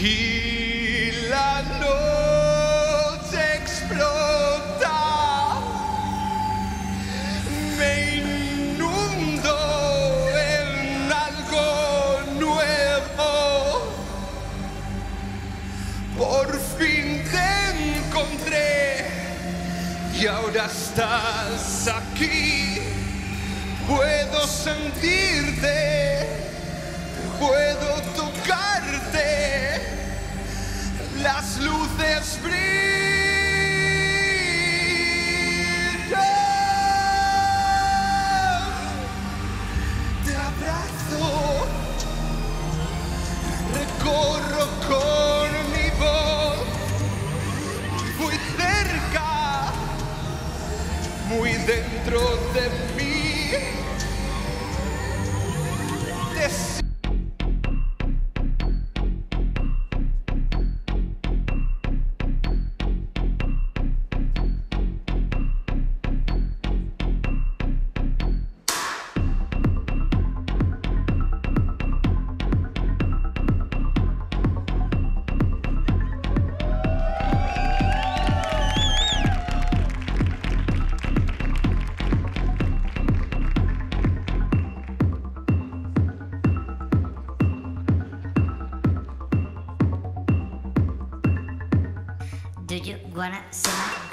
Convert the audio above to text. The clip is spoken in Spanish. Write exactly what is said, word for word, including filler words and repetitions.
Y la noche explota, me inundo en algo nuevo. Por fin te encontré y ahora estás aquí. Puedo sentirte, puedo tocarte, las luces brillan. Te abrazo, recorro con mi voz, muy cerca, muy dentro de mí. Yes. Do you wanna see my